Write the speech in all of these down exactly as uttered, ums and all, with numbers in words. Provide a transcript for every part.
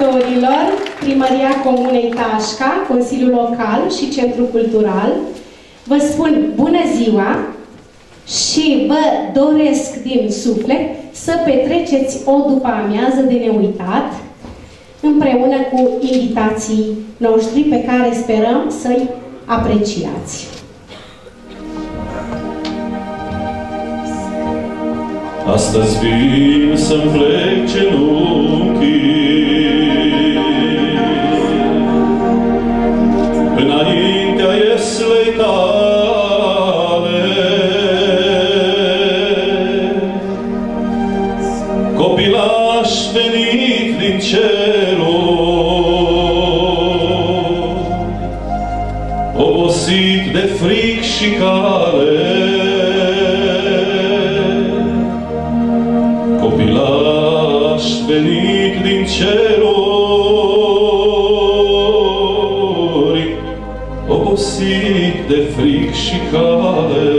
Căurilor, Primăria Comunei Tașca, Consiliul Local și Centrul Cultural, vă spun bună ziua și vă doresc din suflet să petreceți o după-amiază de neuitat împreună cu invitații noștri pe care sperăm să-i apreciați. Astăzi vin să-mi plec genunchii înaintea ieslei tale. Copilaș venit din cerul, obosit de fric și cale. Venit din ceruri, obosit de fric și cale.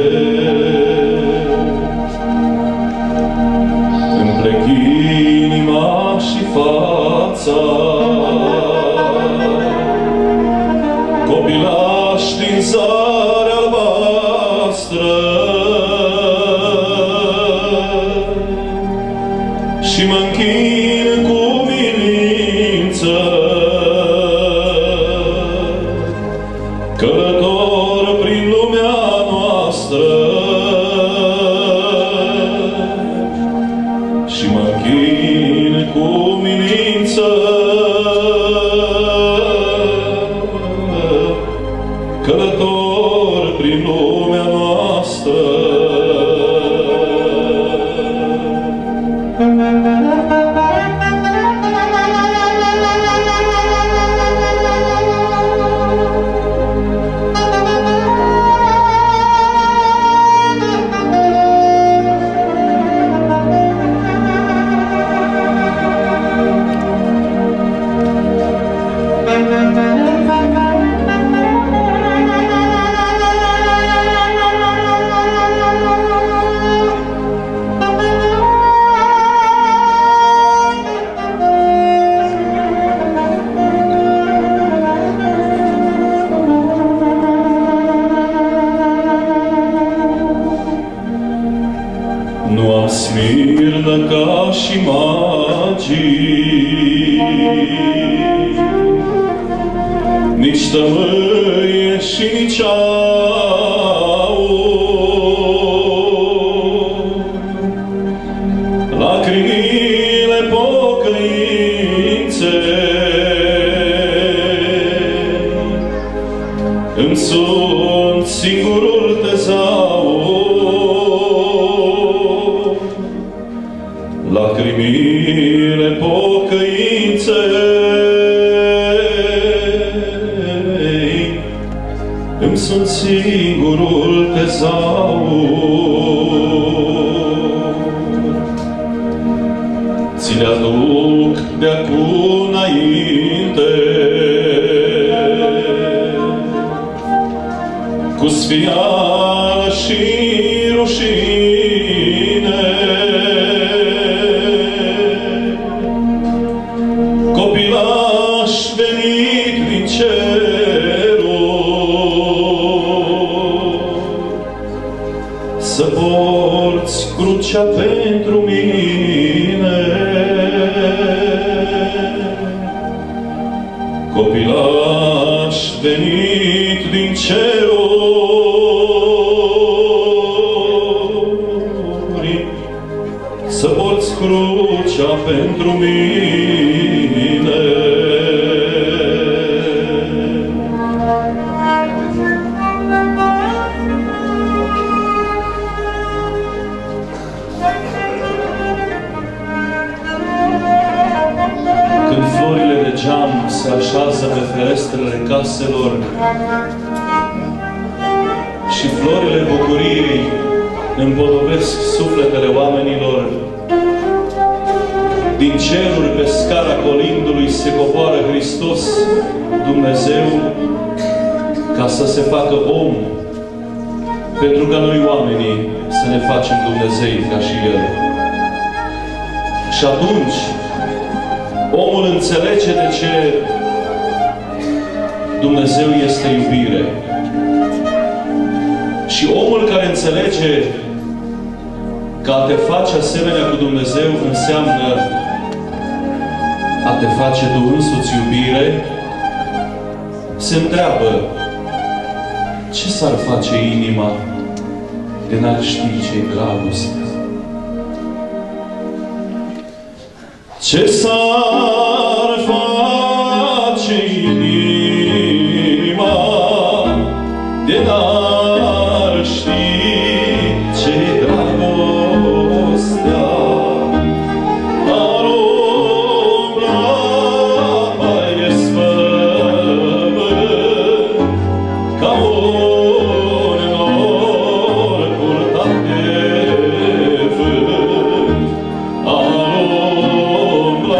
Îmi plec inima și fața, copilaș din zare albastră. Și mă închin cu milință, călător prin lumea noastră. Și mă închin cu milință, călător prin lumea noastră. Ca și magii, nici tămâie și nici aur. Lacrimile pocăințe îmi sunt singurul tezaur. Lacrimile pocăinței îmi sunt singurul tezaur. Ți le aduc de acum înainte cu sfială și rușine. Să porți crucea pentru mine, copilaș venit din ceruri. Să porți crucea pentru mine. Se așează pe ferestrele caselor și florile bucuriei împodobesc sufletele oamenilor. Din ceruri pe scara colindului se coboară Hristos, Dumnezeu, ca să se facă om, pentru ca noi oamenii să ne facem Dumnezei ca și El. Și atunci omul înțelege de ce Dumnezeu este iubire. Și omul care înțelege că a te face asemenea cu Dumnezeu înseamnă a te face tu însuți iubire, se întreabă ce s-ar face inima de n-ar ști ce-i dragoste. Ce s-ar face inima de n-ar ști ce-i dragostea? Ar umbla pe sfânt ca un nor purtat de vânt. Ar umbla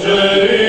Și cântării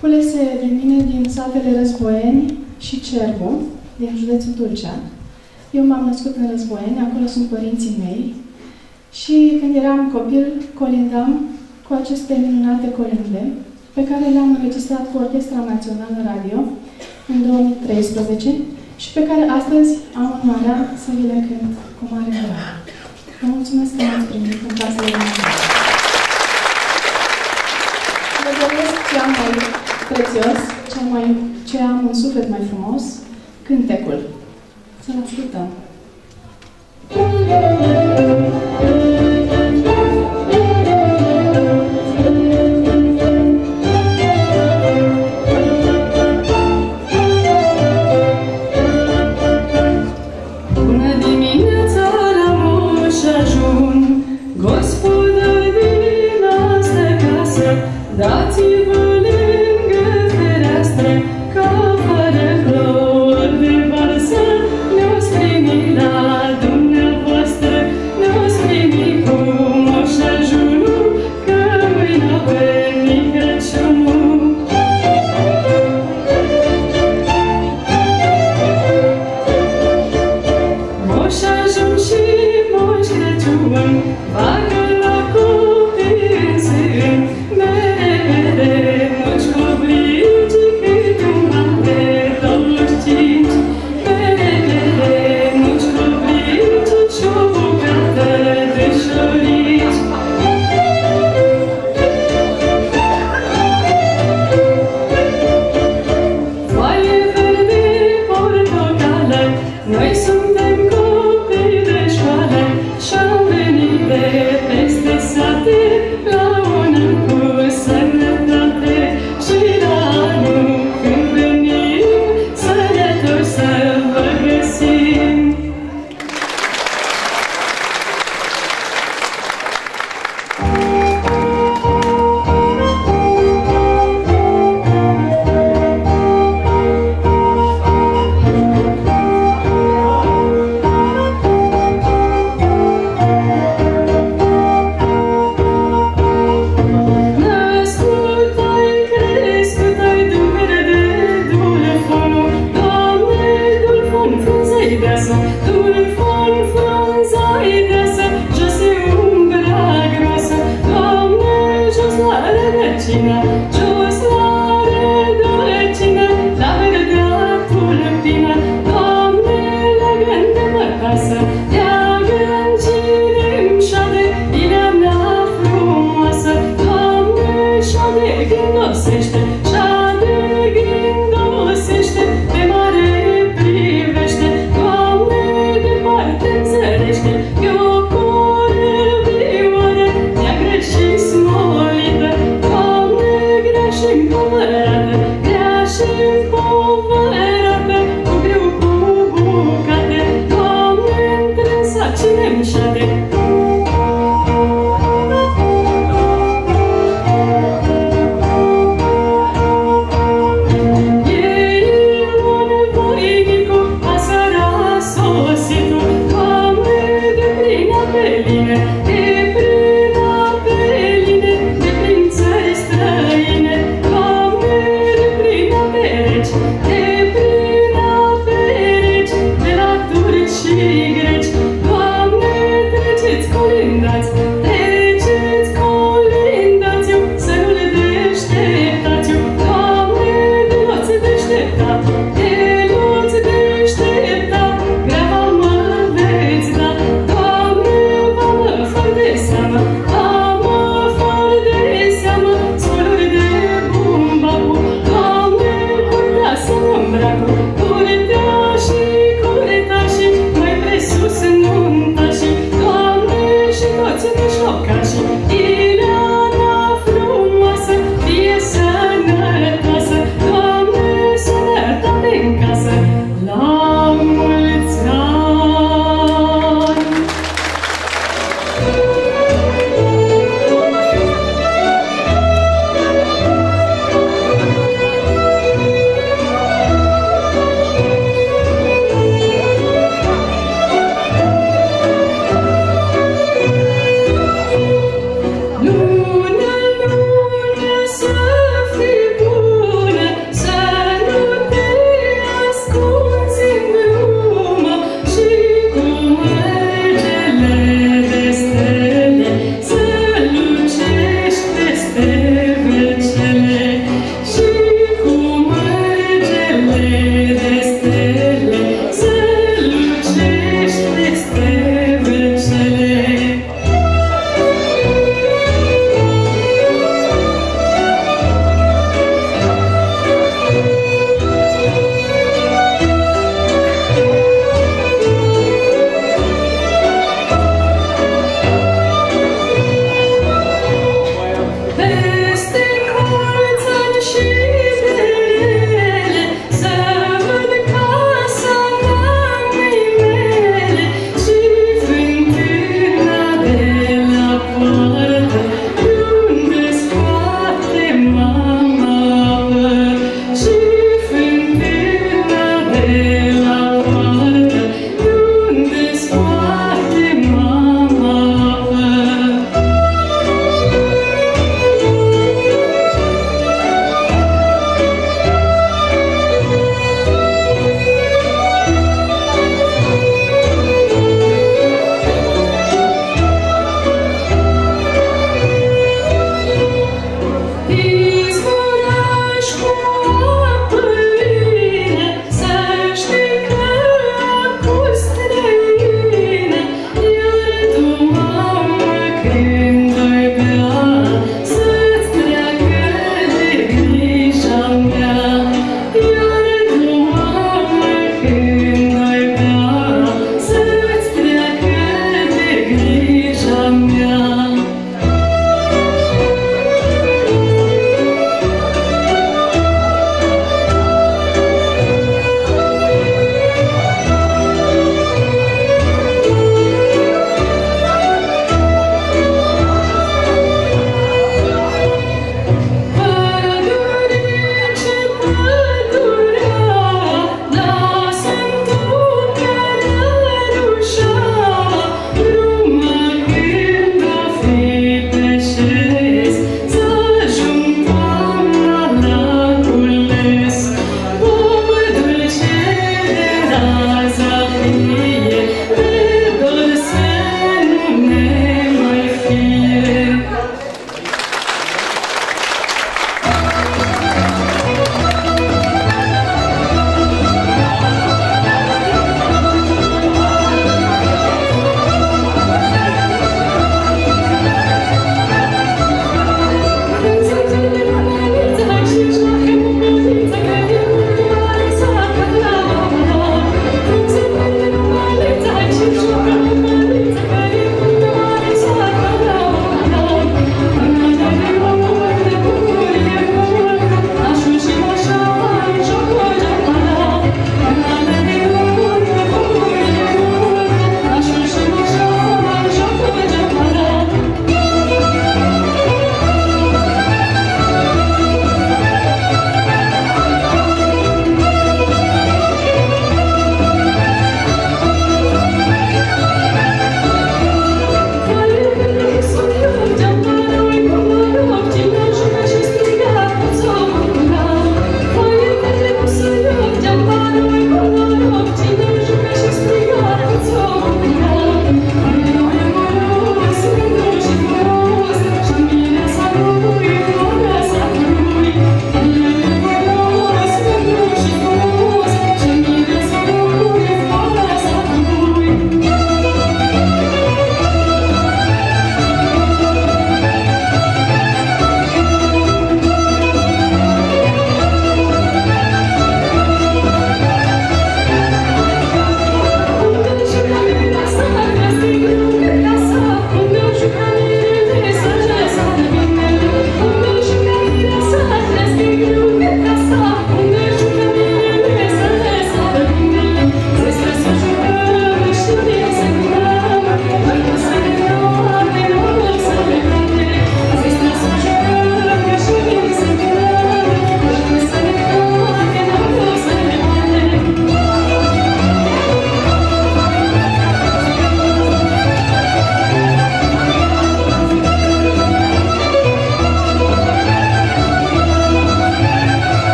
culese din mine din satele Războieni și Cerbu, din județul Tulcea. Eu m-am născut în Războieni, acolo sunt părinții mei. Și când eram copil, colindam cu aceste minunate colinde, pe care le-am înregistrat cu Orchestra Națională Radio în două mii treisprezece și pe care astăzi am onoarea să vi le cânt cu mare drag. Vă mulțumesc că m-ați primit în casă de mine. Vă doresc cea mai prețios, cea mai, ce am un suflet mai frumos, cântecul. Să-l ascultăm!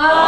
Oh!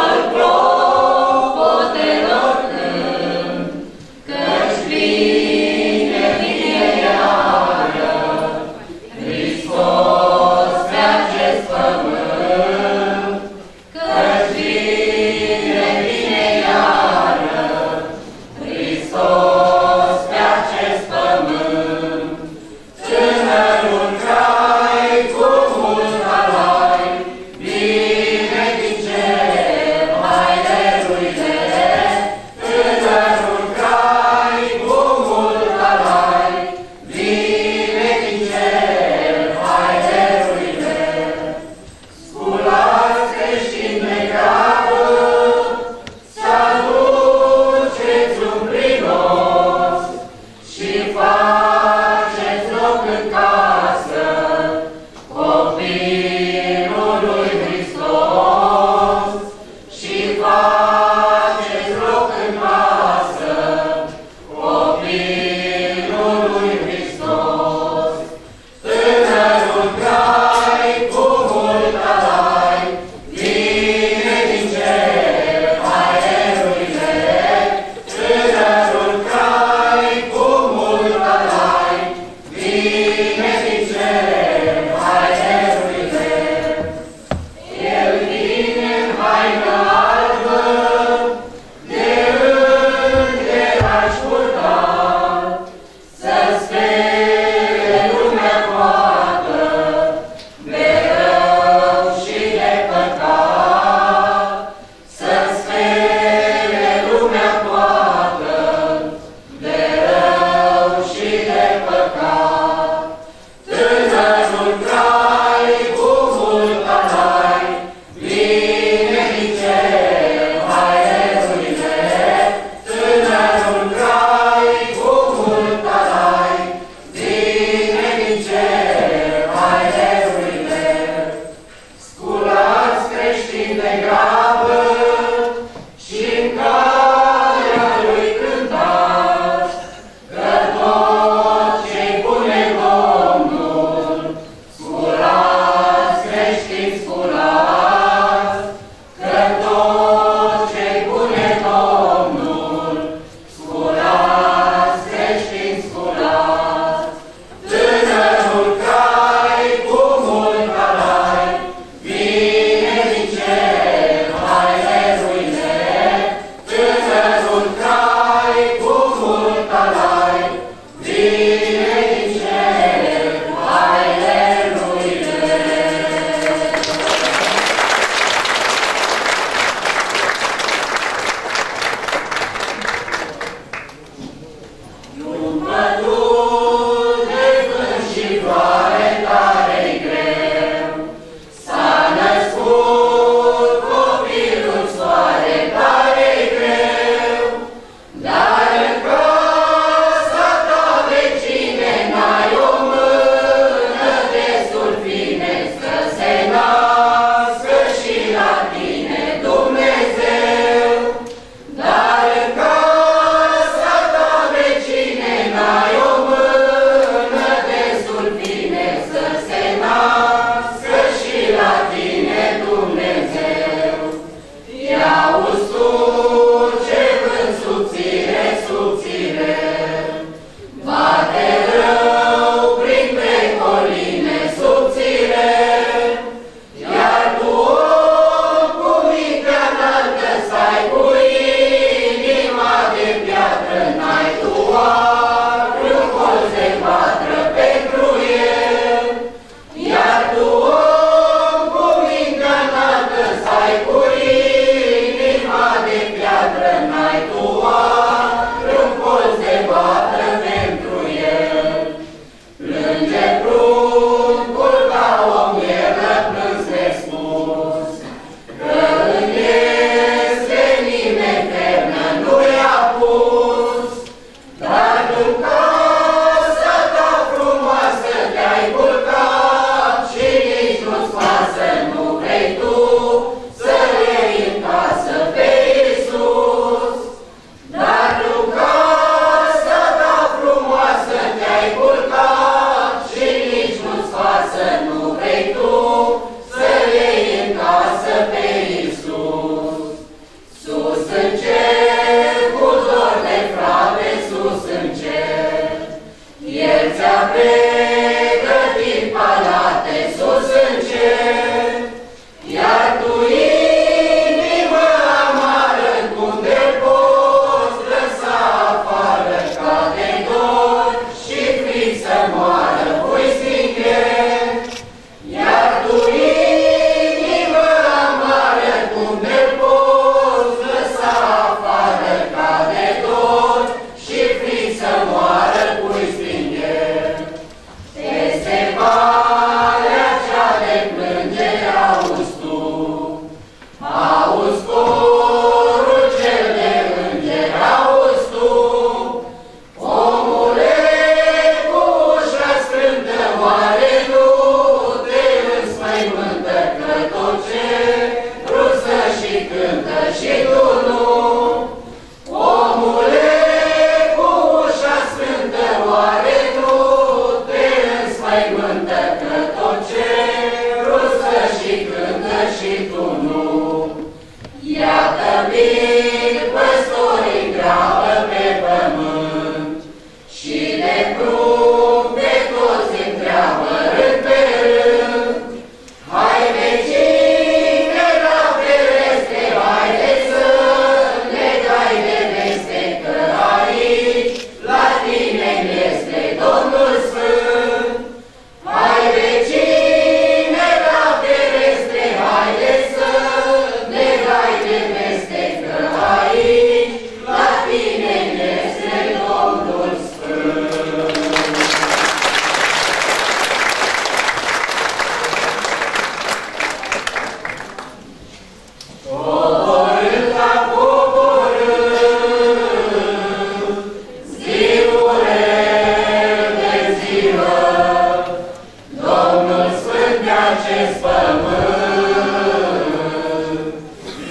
acest pământ.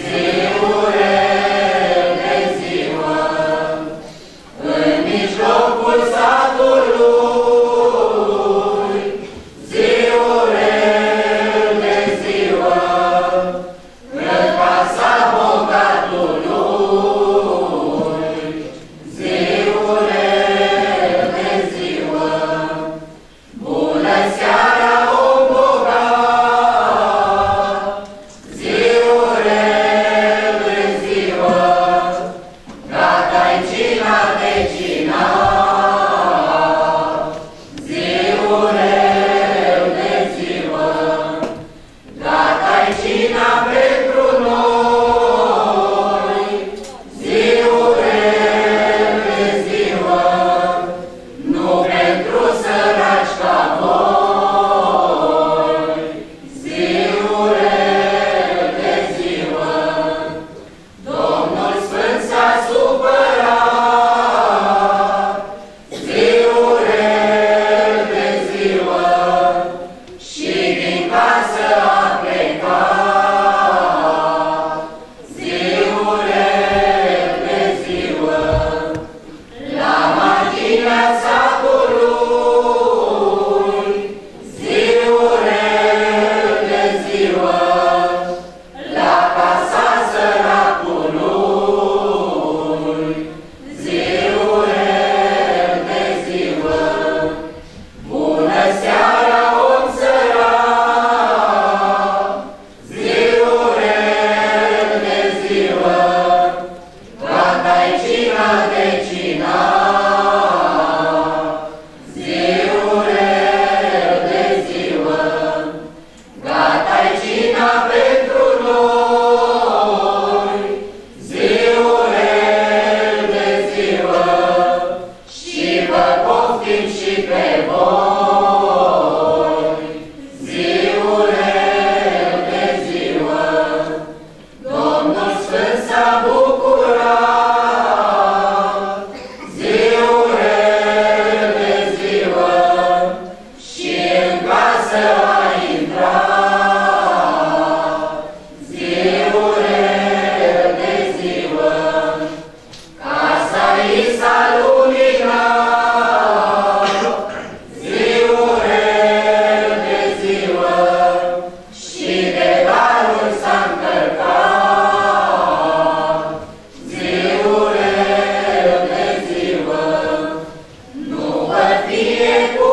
Ziure de ziua, în mijlocul satului, ziure de ziua, în casa bogatului, ziure de ziua, bună seara. Tiempo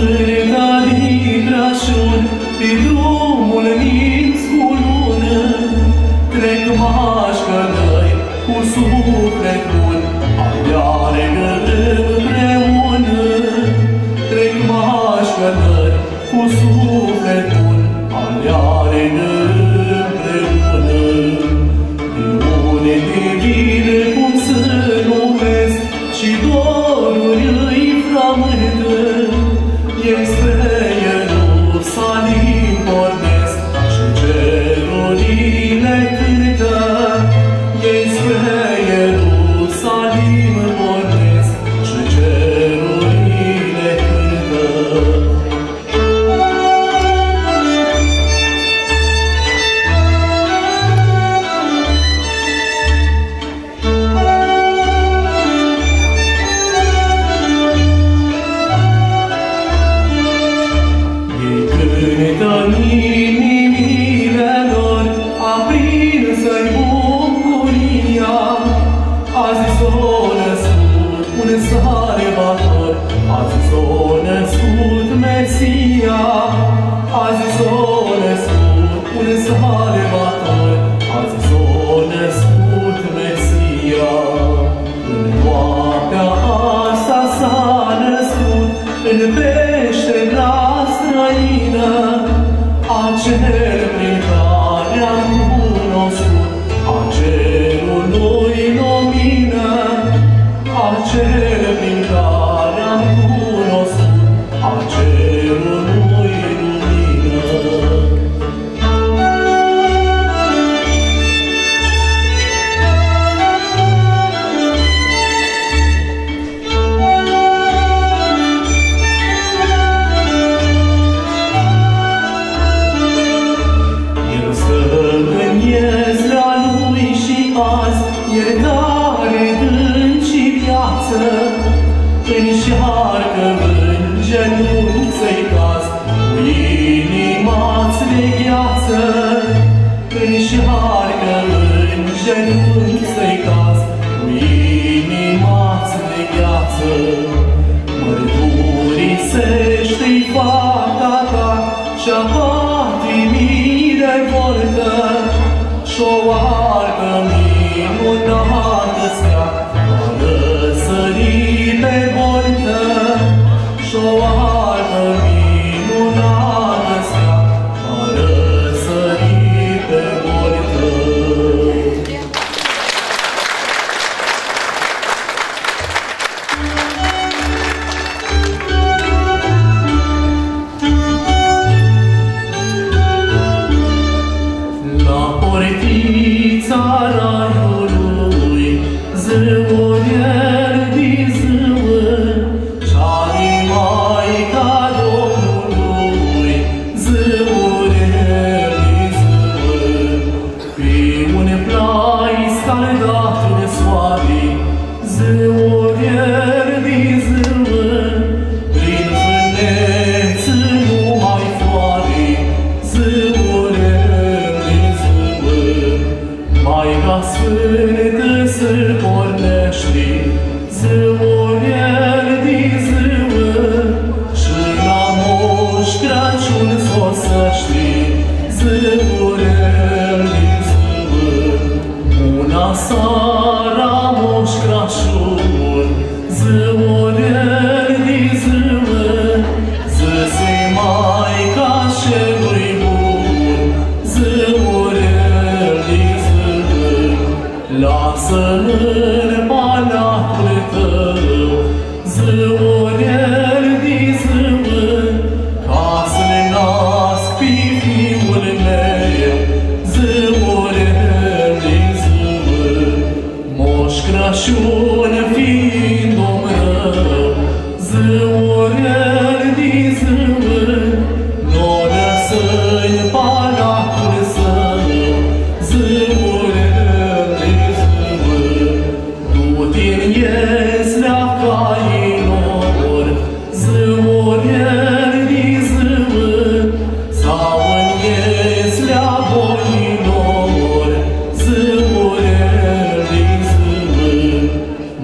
sfânta din Crăciun, pe drumul minț cu lună, trec mași călăi cu suflet bun, aleargă împreună. Trec mași călăi cu suflet bun, aleargă împreună. Minune divine cum să nu vezi, și doruri îi frământă. Eu spre Ierusalim pornesc și cerurile cântă. Eu spre Ierusalim pornesc și cerurile cântă.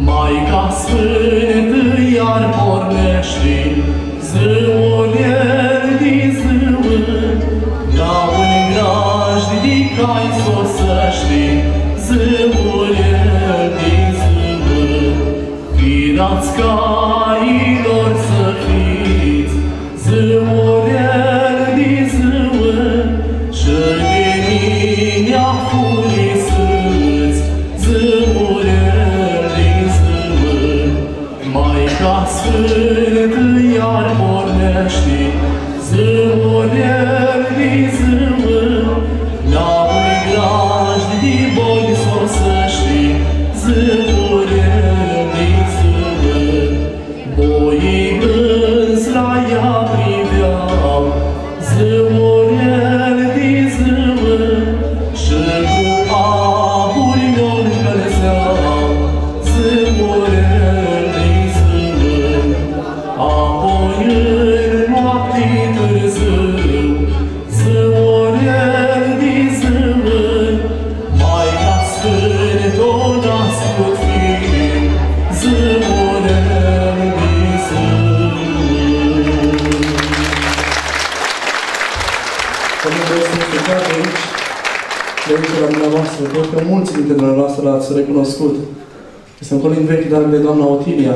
Maica Sfântă iar pornește, ziua marilor să fiți, zâmurel din zâmă și linia furii sâți, zâmurel din zâmă. Maica Sfântă iar pornește, zâmurel din zâmă, la un glaj din boli sosește, zâmurel din zâmă. Boii îns la ea priveau, zâmurel din zâmă, și cu aburi ne-o încălzeau, zâmurel din zâmă. Apoi în noaptii târzâu, zâmurel din zâmă, Maica Sfântă-o nascut fiind, zâmurel din zâmă. Domnul vreau să încercați aici, de aici la dumneavoastră, văd că mulți dintre dumneavoastră l-ați recunoscut. Este un colin vechi, dar de doamna Otilia.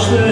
Să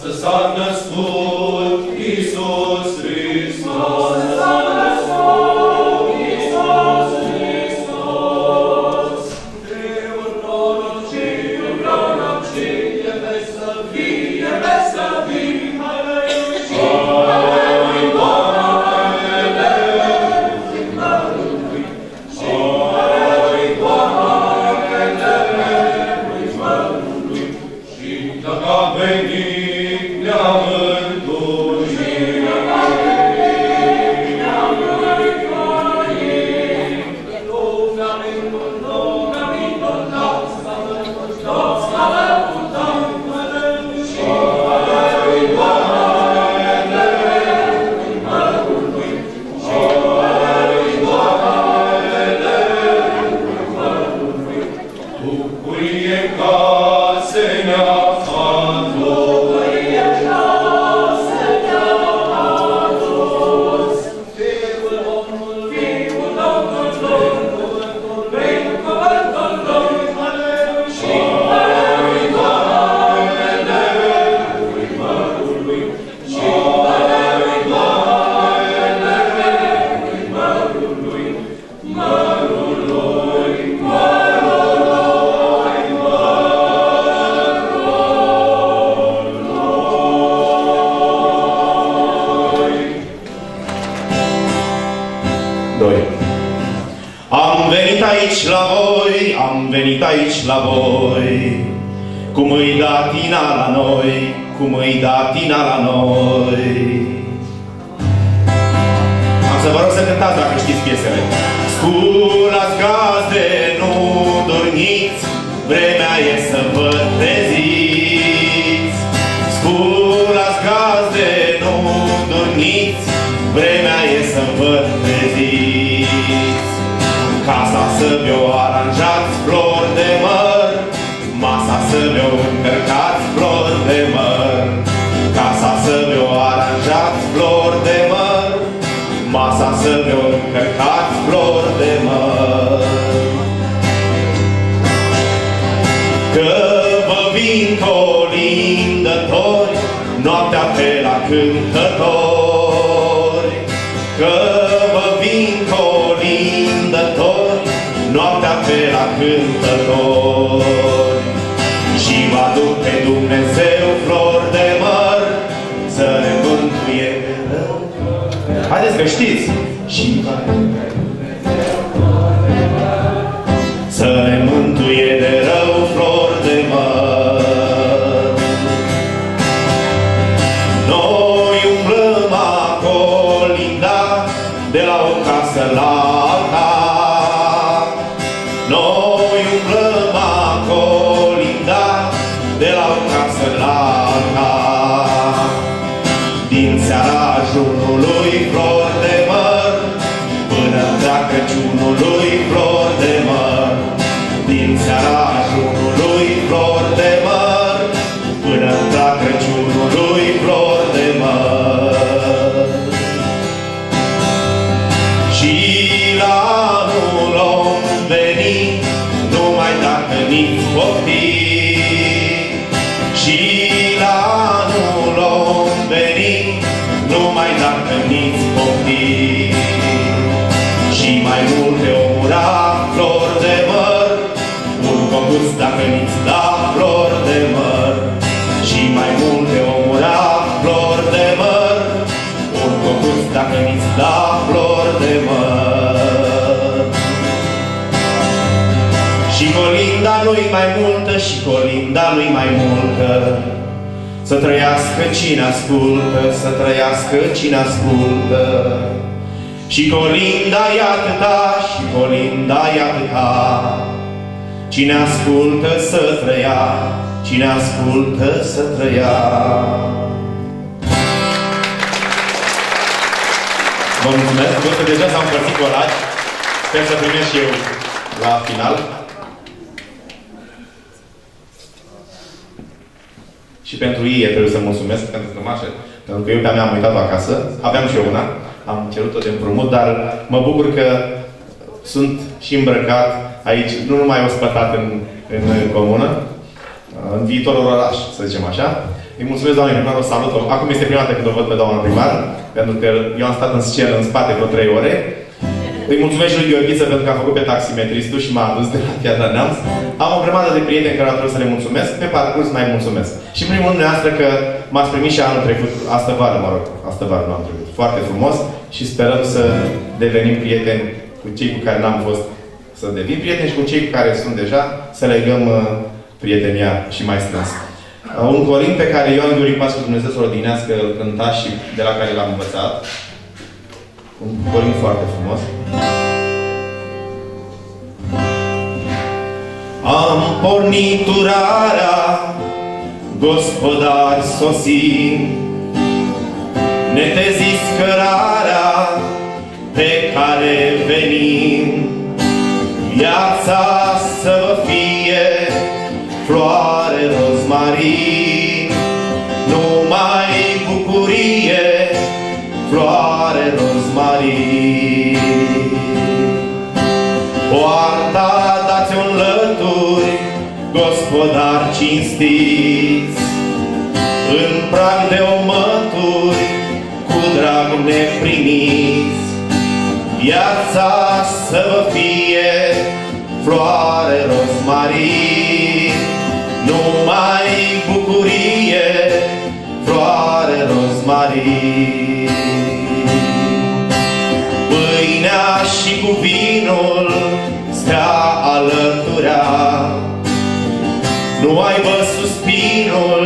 Să s-a născut Iisus Hristos, să s-a născut Iisus Hristos. Deu proroci, deu proroci, e vesă vii, e vesă vii, aleluia, aleluia, aleluia, aleluia, aleluia, aleluia. Și dacă a venit aici la voi, cum îi da tina la noi, cum îi da tina la noi. Am să vă rog să cântați dacă știți piesele. Sculați gaze, nu dormiți, vremea e să vă treziți. Sculați gaze, nu dormiți, vremea e să vă treziți. Casa să vi-o aranjați, flori de măr, masa să vi-o încărcați, flori de măr. Casa să vi-o aranjați, flori de măr, masa să vi-o încărcați, flori de măr. Că vă vin colindători, noaptea pe la cântători. Că vă vin colindători, noaptea pe la cântători. Și vă aduc pe Dumnezeu flori de măr, să ne mântuie pe rău. Haideți că știți! Și vă aduc pe Dumnezeu flori de măr, să ne mântuie de rău flori de măr. Noi umblăm acolinda, de la o casă la alta. Noi umblăm acolinda, de la o casă la alta. Din seara ajunului flori de măr, până de-a Crăciunului flori de măr. Din seara ajunului flori de măr, până de-a Crăciunului flori de măr. Și la anul om veni, numai dacă niți pofti. Și la anul om veni, numai dacă niți pofti. Și mai multe omura flori de măr, un cogus dacă niți da flori de măr. Și mai multe omura flori de măr, un cogus dacă niți da flori de măr. Și colinda lui mai multă, și colinda lui mai multă, să trăiască cine ascultă, să trăiască cine ascultă. Și colinda e atâta, și colinda e atâta, cine ascultă să trăia, cine ascultă să trăia. Vă mulțumesc, văd că deja s-au împărțit colaci. Sper să primești și eu la final. Și pentru ei e trebuie să mulțumesc, pentru strămașe, pentru că iubita mea am uitat-o acasă. Aveam și eu una, am cerut-o de împrumut, dar mă bucur că sunt și îmbrăcat aici, nu numai ospătat în, în comună, în viitorul oraș, să zicem așa. Îi mulțumesc, doamne primar, o salut-o. Acum este prima dată când o văd pe doamna primar, pentru că eu am stat în scenă, în spate, vreo trei ore. Îi mulțumesc și lui Gheorghiță pentru că a făcut pe taximetristul și m-a adus de la Piatra Neamț. Am o grămadă de prieteni care au trebuit să le mulțumesc, pe parcurs mai mulțumesc. Și în primul rând dumneavoastră că m-ați primit și anul trecut, astă vară, mă rog, astă vară nu am trecut, foarte frumos și sperăm să devenim prieteni cu cei cu care n-am fost să devin prieteni și cu cei cu care sunt deja să legăm uh, prietenia și mai strâns. Uh, un corint pe care eu am durit pas cu Dumnezeu să-l odinească, îl cânta și de la care l-am învățat. Un corint foarte frumos. Am pornit urarea, gospodari sosim, ne tezis cărarea pe care venim. Viața să vă fie floare rozmarin, numai bucurie, floare rozmarin. Poarta dați-o în lături, gospodari cinstiți, în prag de omături, cu drag ne primiți. Viața să vă fie floare rozmarin, numai bucurie, floare rozmarin. Pâinea și cu vinul stea alăturea, nu aibă suspinul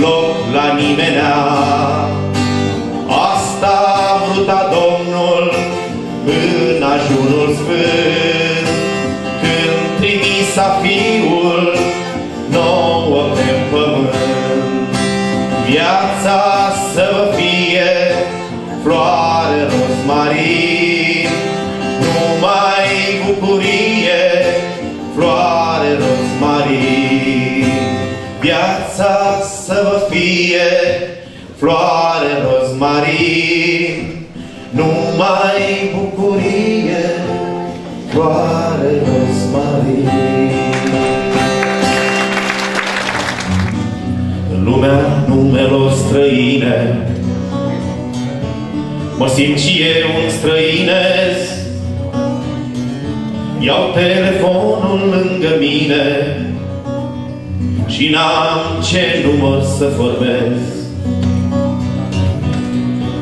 loc la nimenea. Asta vruta Domnul în ajunul sfânt, când trimisa Fiul nouă pe pământ. Viața să vă fie floare rozmarin, numai bucurie, floare rozmarin. Viața să vă fie floare rozmarin, numai bucurie, floare rozmarin. În lumea numelor străine mă simt și eu un străinez. Iau telefonul lângă mine și n-am ce număr să vorbesc.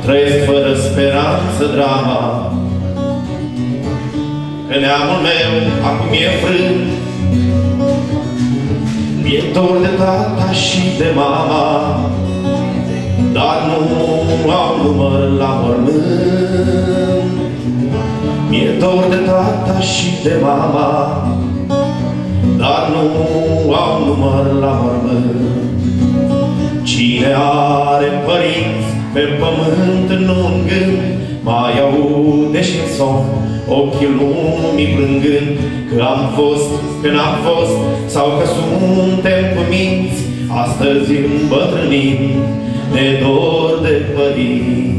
Trăiesc fără speranță drama, că neamul meu acum e frânt. Mi-e dor de tata și de mama, dar nu au număr la mormânt. Mi-e dor de tata și de mama, dar nu au număr la mormânt. Cine are părinți pe pământ nu-n gând, mai aude și-n somn ochii lumii plângând. Că am fost, că n-am fost, sau că suntem cuminți, astăzi îmbătrânim de dor de părinți.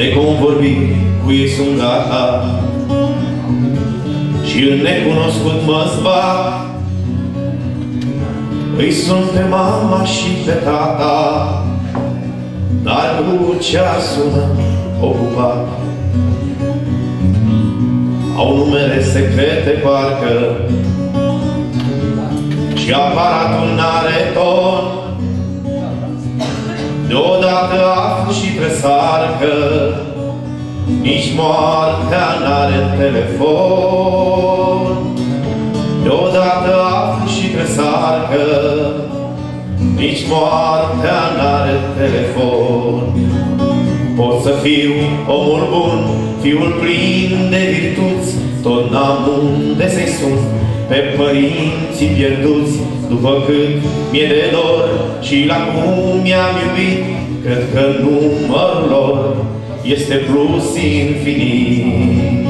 De cum vorbi cu ei sunt gata și în necunoscut mă zbat. Îi sunt pe mama și pe tata, dar cu cea sună ocupat. Au numere secrete parcă și aparatul n-are ton. Deodată aflu și presar că nici moartea n-are telefon. Deodată aflu și presar că nici moartea n-are telefon. Pot să fiu omul bun, fiul plin de virtuți, tot n-am unde să-i sun pe părinții pierduți. După cât mi-e de dor și la cum i-am iubit, cred că numărul lor este plus infinit.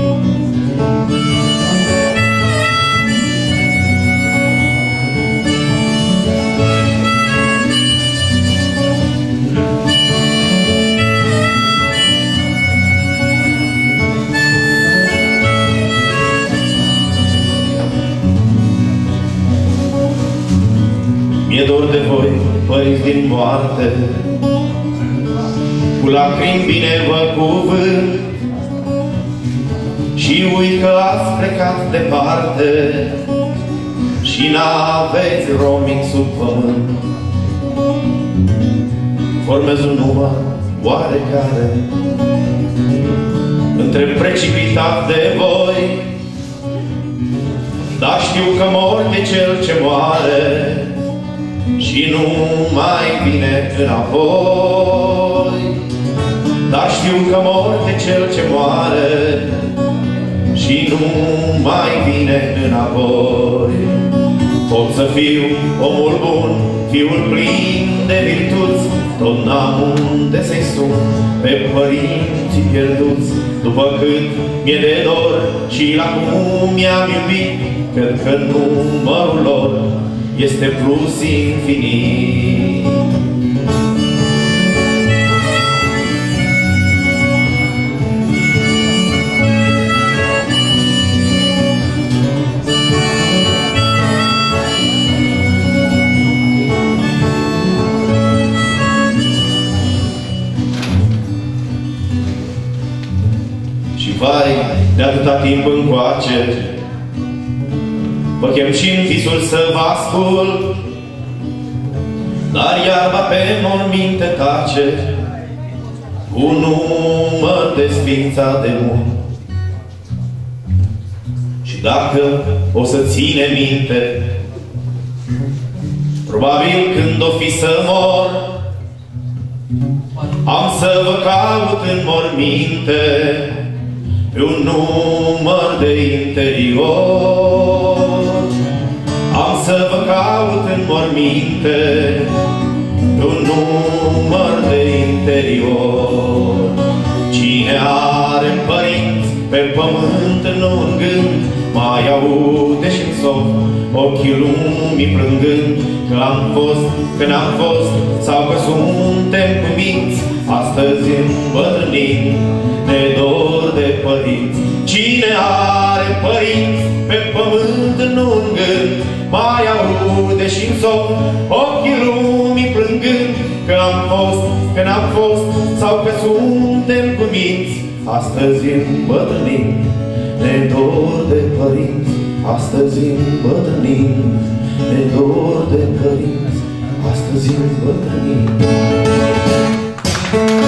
din moarte, cu lacrimi bine vă cuvânt, și uit că ați plecat departe și n-aveți romic sub pământ. Formez un număr oarecare între precipitat de voi, dar știu că mor de cel ce moare și nu mai vine înapoi. Dar știu că mor de cel ce moare și nu mai vine înapoi. Pot să fiu omul bun, fiul plin de virtuți, tot n-am unde să-i sun pe părinții pierduți. După cât mi-e de dor și la cum i-am iubit, cred că numărul lor este plus infinit. Vai, de atâta timp încoace, vă chem și-n visul să vă ascult, dar iarba pe morminte tace, un număr de sfința de mult. Și dacă o să ține minte, probabil când o fi să mor, am să vă caut în morminte, pe un număr de interior. Am să vă caut în morminte, pe un număr de interior. Cine are părinți pe pământ nu în gând, mai aude și-n somn ochii lumii plângând, că am fost, că n-am fost, sau că suntem cuminți, astăzi îmbătrânim de dor de părinți. Cine are părinți pe pământ nu-n gând, mai aude și-n somn ochii lumii plângând, că am fost, că n-am fost, sau că suntem cuminți, astăzi îmbătrânim de dor de părinți. Astăzi îmbătrânim de dor de părinți. Astăzi îmbătrânim. Fire!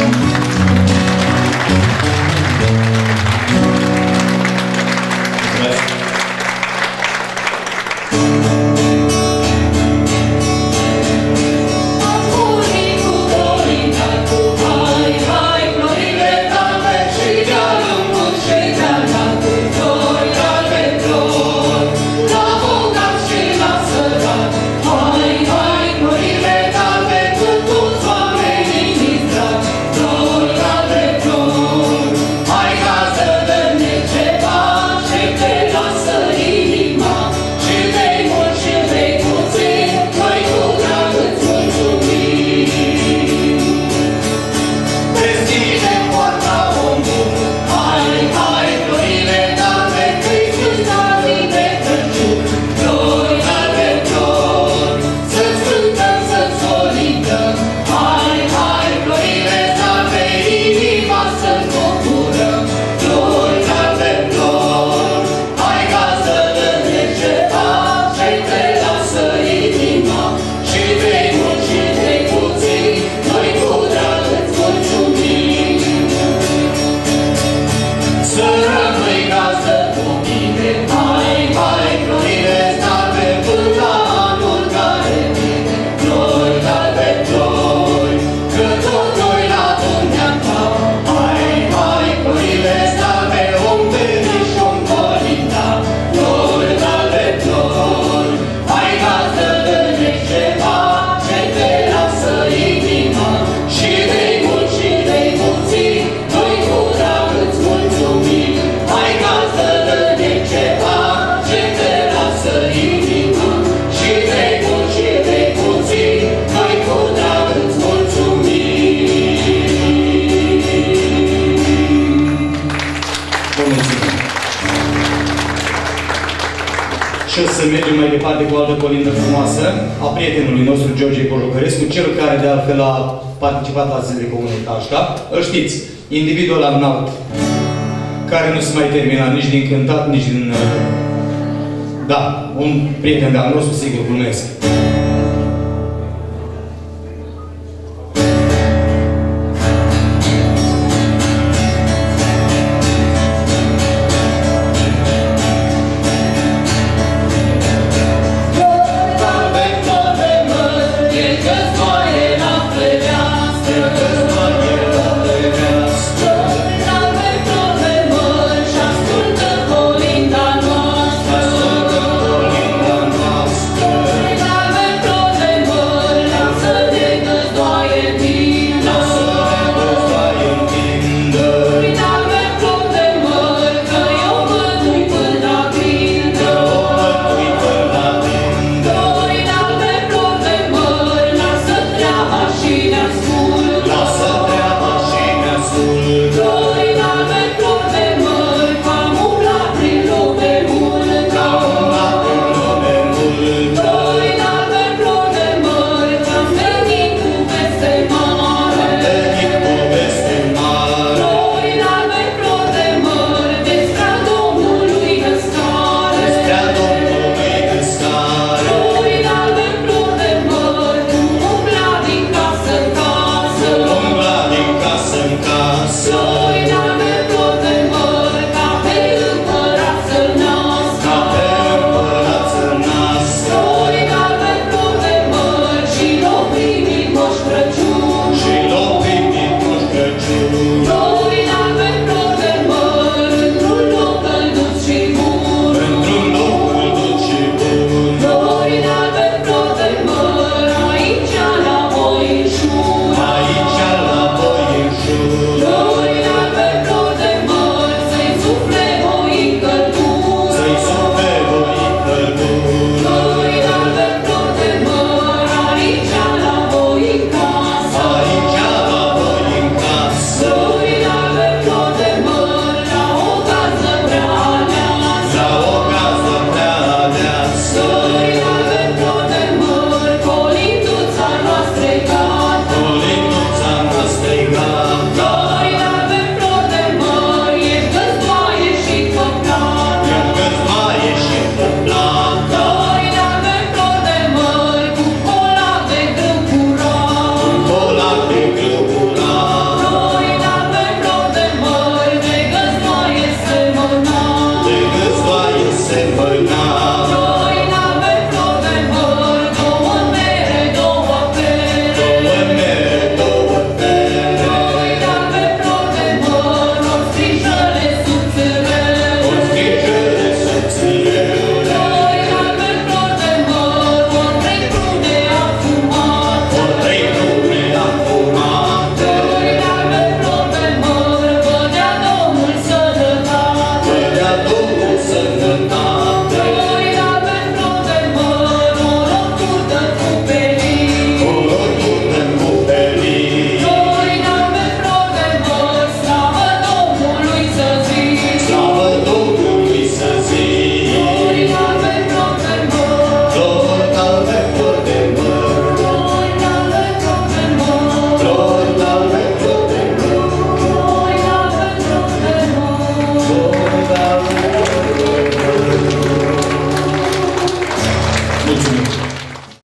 și să mergem mai departe cu o altă colindă frumoasă a prietenului nostru, George Borucărescu, cel care de altfel a participat la zilele Comunei Tașca. Îl știți, individul ăla înalt, care nu se mai termina nici din cântat, nici din... Da, un prieten de-al nostru, sigur, glumesc.